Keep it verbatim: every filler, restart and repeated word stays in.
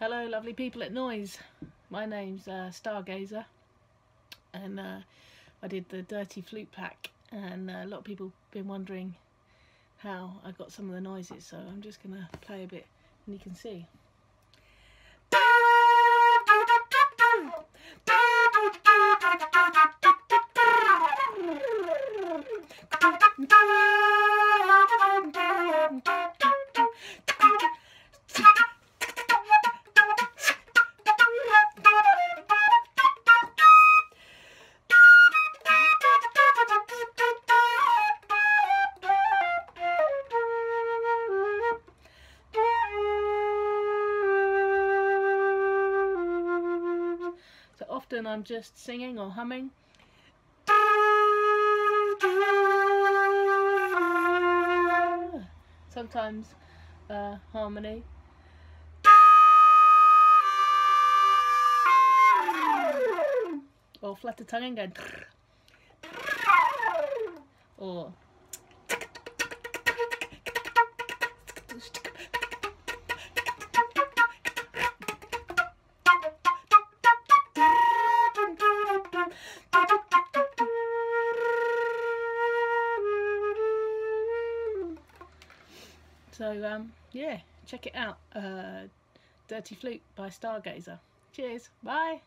Hello lovely people at Noiiz. My name's uh, Stargazer, and uh, I did the Dirty Flute pack, and uh, a lot of people have been wondering how I got some of the noises, so I'm just going to play a bit and you can see. Often I'm just singing or humming. Sometimes uh, harmony. Or flutter tongue and go. Or So um, yeah, check it out, uh, Dirty Flute by Stargazer. Cheers, bye!